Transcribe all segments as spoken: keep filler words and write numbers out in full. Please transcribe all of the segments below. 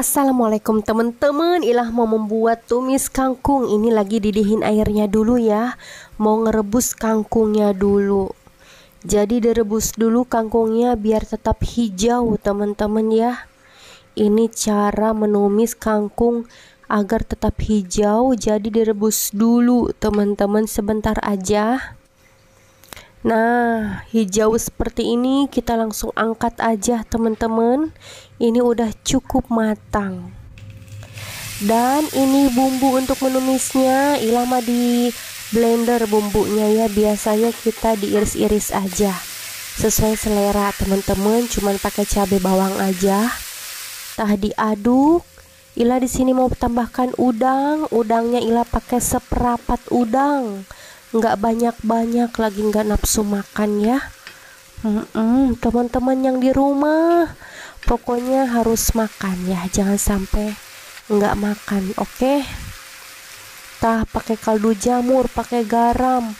Assalamualaikum teman-teman. Ilah mau membuat tumis kangkung. Ini lagi didihin airnya dulu ya. Mau ngerebus kangkungnya dulu. Jadi direbus dulu kangkungnya biar tetap hijau teman-teman ya. Ini cara menumis kangkung agar tetap hijau. Jadi direbus dulu teman-teman sebentar aja. Nah, hijau seperti ini kita langsung angkat aja teman-teman. Ini udah cukup matang. Dan ini bumbu untuk menumisnya, Ila mah di blender bumbunya ya. Biasanya kita diiris-iris aja sesuai selera teman-teman, cuman pakai cabai bawang aja. Tah diaduk. Ila di sini mau tambahkan udang. Udangnya Ila pakai seperempat udang. Nggak banyak-banyak, lagi nggak nafsu makan ya. Mm-mm, teman-teman yang di rumah pokoknya harus makan ya, jangan sampai nggak makan, oke okay? Tah pakai kaldu jamur, pakai garam,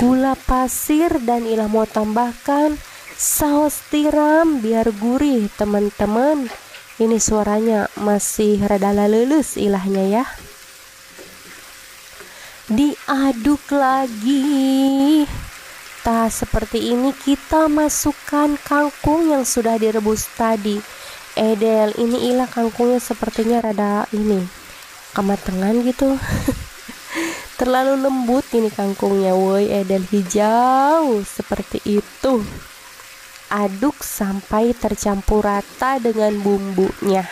gula pasir, dan Ila mau tambahkan saus tiram biar gurih teman-teman. Ini suaranya masih rada lelus Ilahnya ya. Diaduk lagi. Nah, seperti ini kita masukkan kangkung yang sudah direbus tadi. Edel, ini Ila kangkungnya sepertinya rada ini kematangan gitu. Terlalu lembut ini kangkungnya, woi. Edel hijau seperti itu. Aduk sampai tercampur rata dengan bumbunya.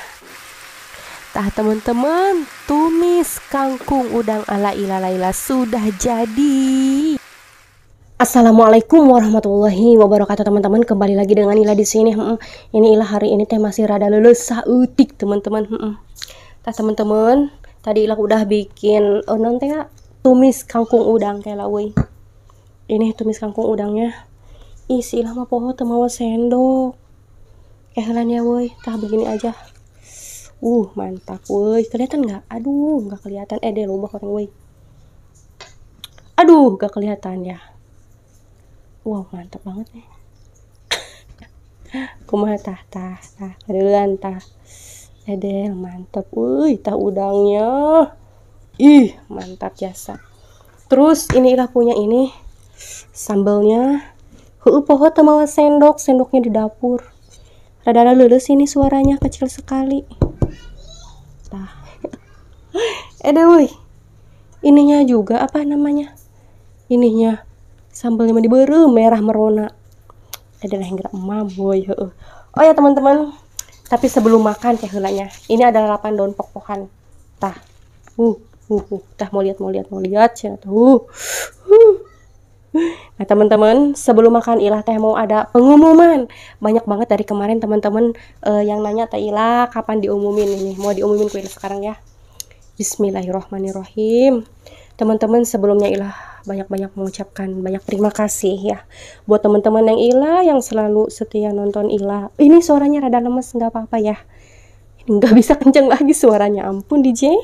Nah teman-teman, tumis kangkung udang ala Ila Lhaila sudah jadi. Assalamualaikum warahmatullahi wabarakatuh teman-teman. Kembali lagi dengan Ila di sini. Hmm, ini Ila hari ini teh masih rada lelesah utik teman-teman. Hmm. Nah teman-teman, tadi Ila udah bikin oh, nanti ya, tumis kangkung udang kayak lawei. Ini tumis kangkung udangnya. Isi Ila mah poho teu mawa sendok. Kahalan ya woi, tah begini aja. Uh, mantap, woi. Kelihatan nggak? Aduh, nggak kelihatan. Eh, deh, lubang orang, woi. Aduh, nggak kelihatan ya. Wow, mantap banget nih. Kumaha tah, tah, tah. Adulan, tah. Eh, deh, mantap. Woi, tah udangnya. Ih, mantap jasa. Terus, ini Ilah punya ini. Sambelnya. Heuh, poho teu mawa sendok. Sendoknya di dapur. Rada-rada lulus ini suaranya kecil sekali. Nah. Ede woi. Ininya juga apa namanya? Ininya sambalnya mah dibeureum merah merona. Ede lah gerak emam woi. Oh ya teman-teman, tapi sebelum makan teh heulanya. Ini ada delapan daun pok-pokan. Tah. Uh, uh, uh. Tah mau lihat mau lihat mau lihat cenah tuh. Uh. Nah teman-teman, sebelum makan Ilah teh mau ada pengumuman. Banyak banget dari kemarin teman-teman uh, yang nanya teh Ilah kapan diumumin ini. Mau diumumin ku Ilah sekarang ya. Bismillahirrahmanirrahim. Teman-teman sebelumnya Ilah banyak-banyak mengucapkan banyak terima kasih ya buat teman-teman yang Ilah yang selalu setia nonton Ilah. Ini suaranya rada lemes, nggak apa-apa ya. Ini nggak bisa kenceng lagi suaranya, ampun D J.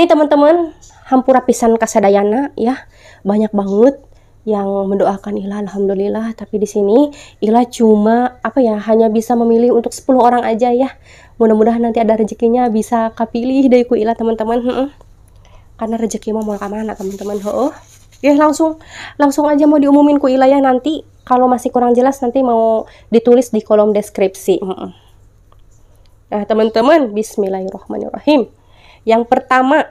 Nih teman-teman, hampura pisan kasadayana ya. Banyak banget yang mendoakan Ila, alhamdulillah. Tapi di sini Ila cuma apa ya, hanya bisa memilih untuk sepuluh orang aja ya. Mudah-mudahan nanti ada rezekinya bisa kapilih dari ku Ila teman-teman. Hmm -hmm. Karena rezeki mah mau ke mana teman-teman. Oh, ya langsung langsung aja mau diumumin ku Ila ya nanti. Kalau masih kurang jelas nanti mau ditulis di kolom deskripsi. Hmm -hmm. Nah teman-teman, bismillahirrahmanirrahim. Yang pertama,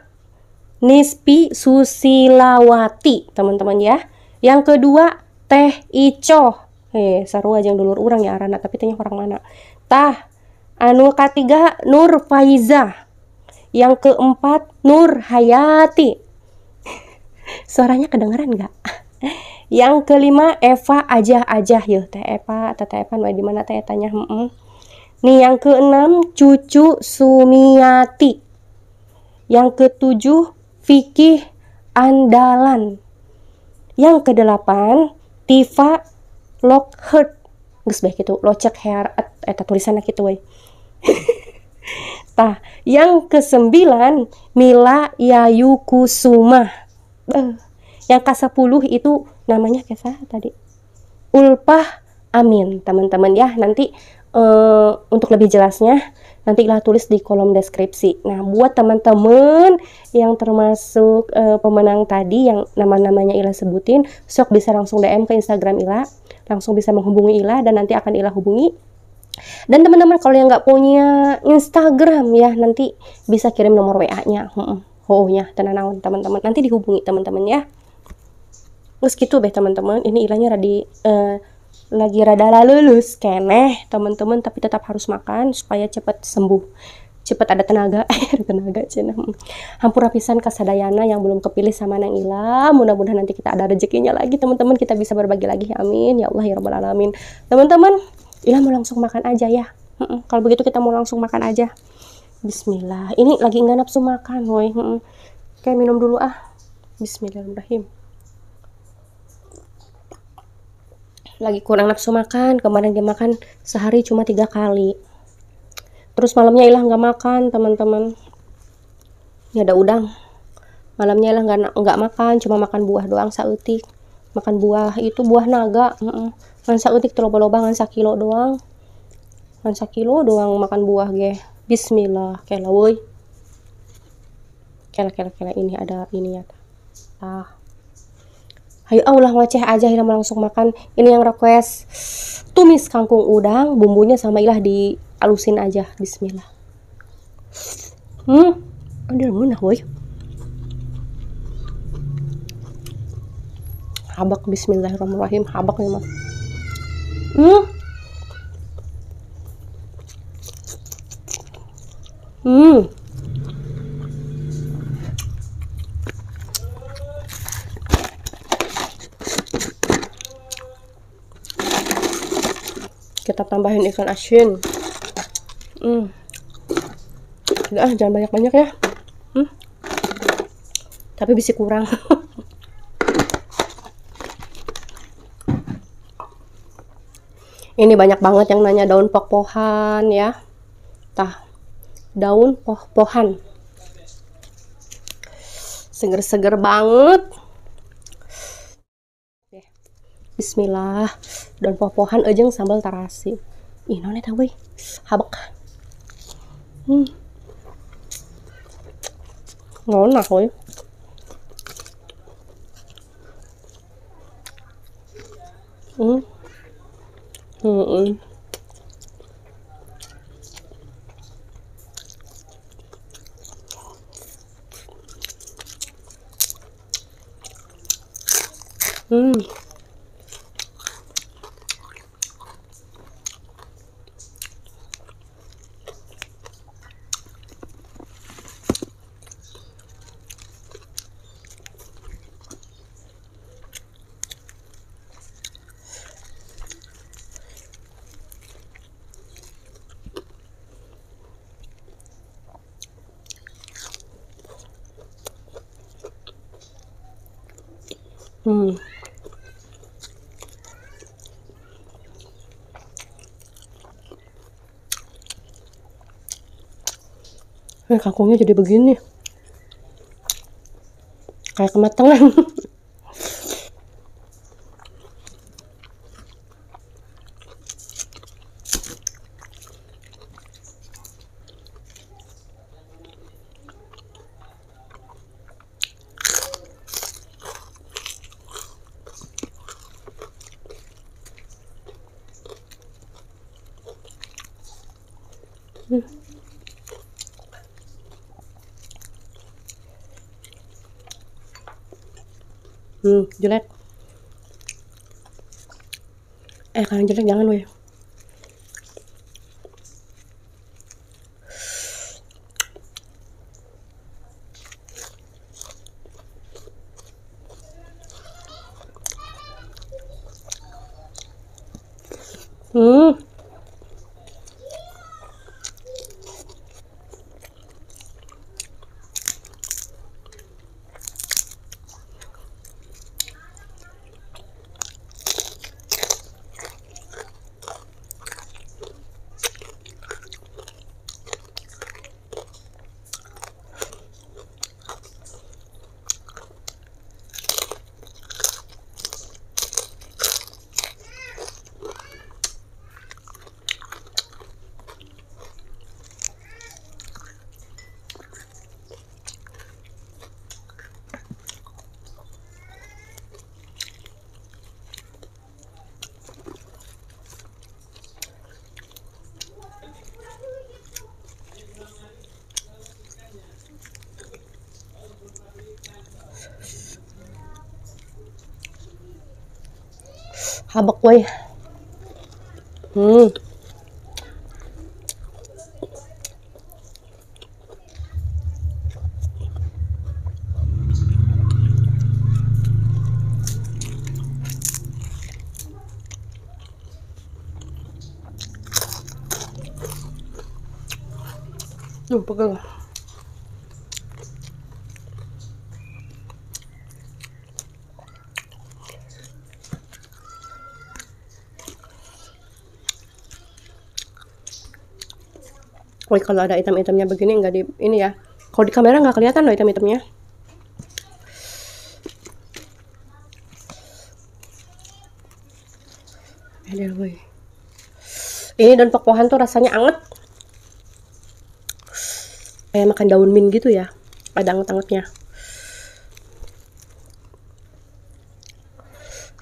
Nisfi Susilawati teman-teman ya. Yang kedua, Teh Icoh. Eh, seru aja yang dulur orang ya arana, tapi tanya orang mana. Tah anu ketiga, Nurfaizah. Yang keempat, Nur Hayati. Suaranya kedengeran nggak? Yang kelima, Eva aja aja ya. Teh Eva, Teh Eva di mana Teh tanya. Mm-mm. Nih yang keenam, Cucu Sumiati. Yang ketujuh, Vikih Andalan. Yang kedelapan, Tifa Lockheart. Geus bae kitu, locek hair eta tulisanna kitu we. Tah, yang kesembilan, Mila Yayu Kusuma. Yang kesepuluh itu namanya kesa tadi. Ulpah Amin, teman-teman ya. Nanti Uh, untuk lebih jelasnya nantilah tulis di kolom deskripsi. Nah, buat teman-teman yang termasuk uh, pemenang tadi yang nama-namanya Ila sebutin, besok bisa langsung D M ke Instagram Ila, langsung bisa menghubungi Ila dan nanti akan Ila hubungi. Dan teman-teman kalau yang nggak punya Instagram ya, nanti bisa kirim nomor W A-nya, ho-nya, tenanawan teman-teman, nanti dihubungi teman-teman ya. Terus gitu beh teman-teman, ini Ilanya radi uh, lagi rada lalu lulus keneh teman-teman, tapi tetap harus makan supaya cepat sembuh, cepat ada tenaga tenaga cina hampura pisan kasadayana yang belum kepilih sama Nang Ila. Mudah-mudahan nanti kita ada rezekinya lagi teman-teman, kita bisa berbagi lagi, amin ya Allah ya rabbal alamin. Teman-teman, Ila mau langsung makan aja ya. Mm-mm. Kalau begitu kita mau langsung makan aja, bismillah. Ini lagi nggak nafsu makan woi. Kayak minum dulu ah, bismillahirrahmanirrahim. Lagi kurang nafsu makan, kemarin dia makan sehari cuma tiga kali. Terus malamnya Ila nggak makan teman-teman. Ini ada udang. Malamnya Ila nggak nggak makan, cuma makan buah doang sautik. Makan buah itu buah naga. Heeh. Ngan sautik loba-loba ngan sakilo doang. Ngan sakilo doang makan buah ge. Bismillah, kela woi. Kela kela kela ini ada ini ya. Tah. Ayo aulah ngoceh aja, Ila langsung makan. Ini yang request tumis kangkung udang, bumbunya sama Ilah dialusin aja. Bismillah. Hmm, ada munah woi. Habak bismillahirrahmanirrahim, habak nih mah. Hmm. Hmm. Kita tambahin ikan asin. Hmm. Udah ah, jangan banyak-banyak ya. Hmm. Tapi bisa kurang. Ini banyak banget yang nanya daun pohpohan ya. Tah. Daun pohpohan. Seger-seger banget. Bismillah. Dan pohpohan aja yang sambal tarasi. Ih, nona tahu weh. Habek. Hmm. Nona weh. Hmm. Hmm. -mm. Hmm. Hmm. Eh, kangkungnya jadi begini. Kayak kematangan. Hmm. Hmm, jelek. Eh, kalau jelek jangan weh. Hmm. Habak weh. Hmm. Duh, pegel. Woi, kalau ada hitam-hitamnya begini nggak di ini ya. Kalau di kamera nggak kelihatan loh hitam-hitamnya. Ada woi. Ini daun pepohonan tuh rasanya anget. Kayak makan daun mint gitu ya, ada anget-angetnya.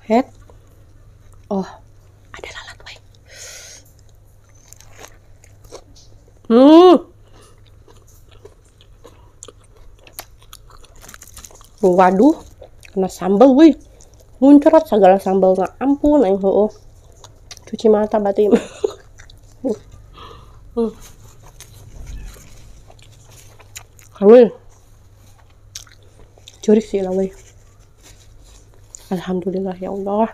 Head. Oh, ada lalat, woi. Hmm. Waduh, kena sambal, woi. Muncrat segala sambal, nggak ampun, aing heueuh. Cuci mata batin. Hmm. Woi, curik sih lah woi. Alhamdulillah ya Allah.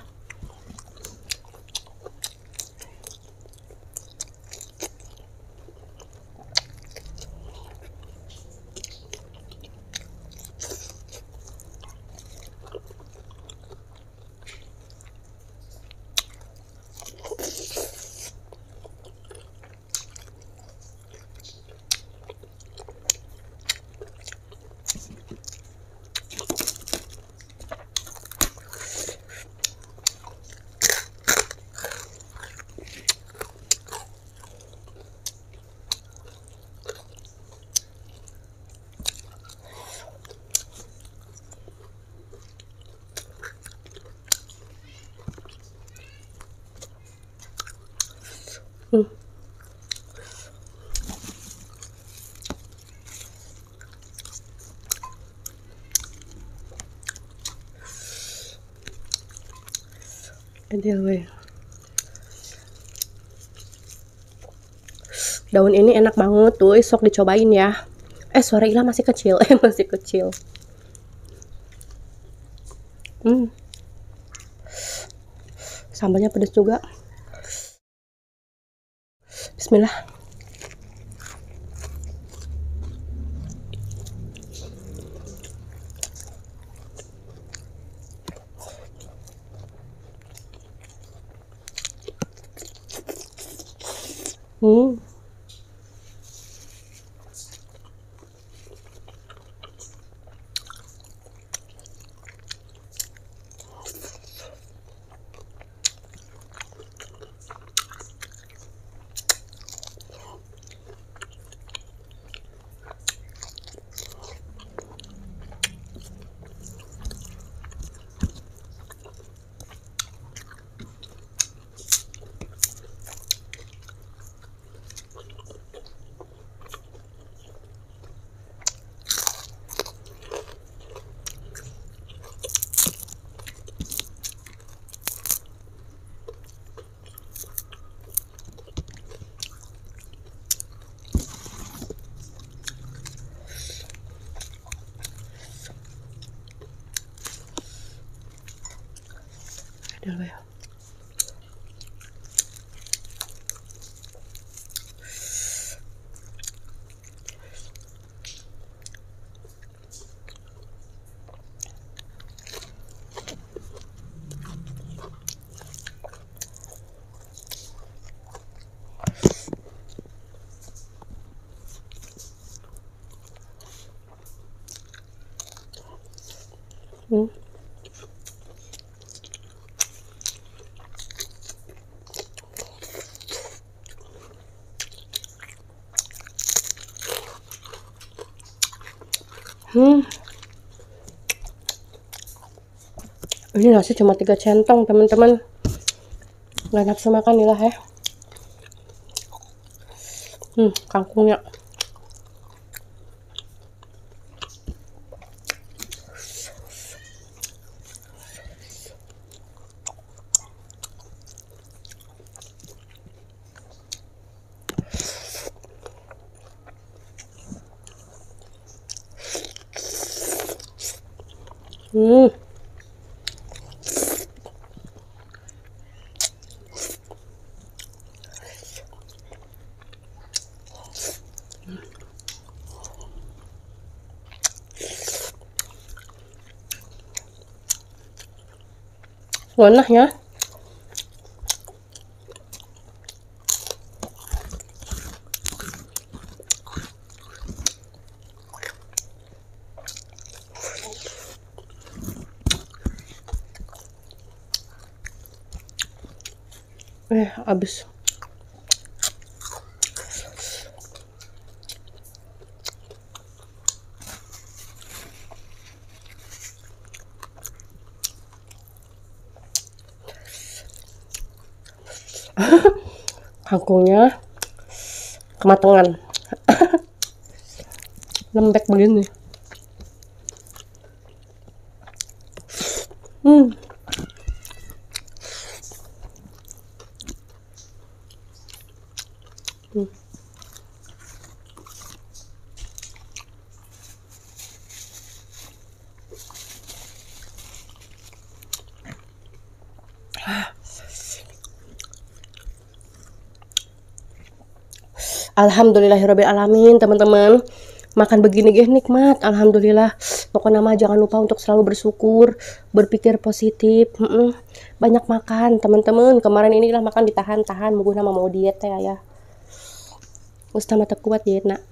Hmm. Daun ini enak banget tuh, sok dicobain ya. Eh, suara Ila masih kecil, eh masih kecil. Hmm. Sambalnya pedas juga. Bismillah. Hmm. Hmm. Hmm. Ini nasi cuma tiga centong, teman-teman. Nggak nafsu makan nih lah ya. Hmm, kangkungnya. Hmm. Enak ya. Eh, habis. Kangkungnya kematangan. Lembek begini. Hmm. Hmm. Alhamdulillahirabbil alamin, teman-teman. Makan begini gih nikmat. Alhamdulillah. Pokoknya mah jangan lupa untuk selalu bersyukur, berpikir positif. Mm-mm. Banyak makan, teman-teman. Kemarin inilah makan ditahan-tahan, mungkin nama mau diet ya ya. Ustama kuat diet nak.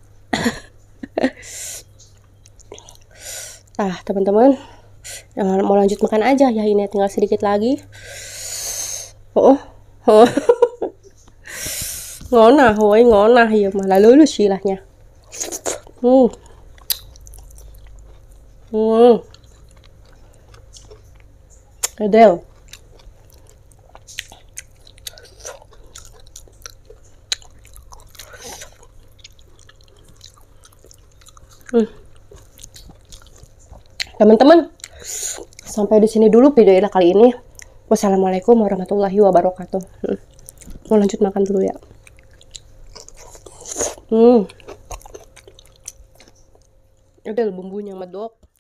Nah, teman-teman, mau lanjut makan aja ya, ini tinggal sedikit lagi. Oh. Oh. Ngonah, woi ngonah ya malah lulus silahnya. Hmm. Hmm. Kedel. Hmm. Teman-teman, sampai di sini dulu video Ila kali ini. Wassalamualaikum warahmatullahi wabarakatuh. Hmm. Mau lanjut makan dulu ya. Hmm, ada bumbunya medok.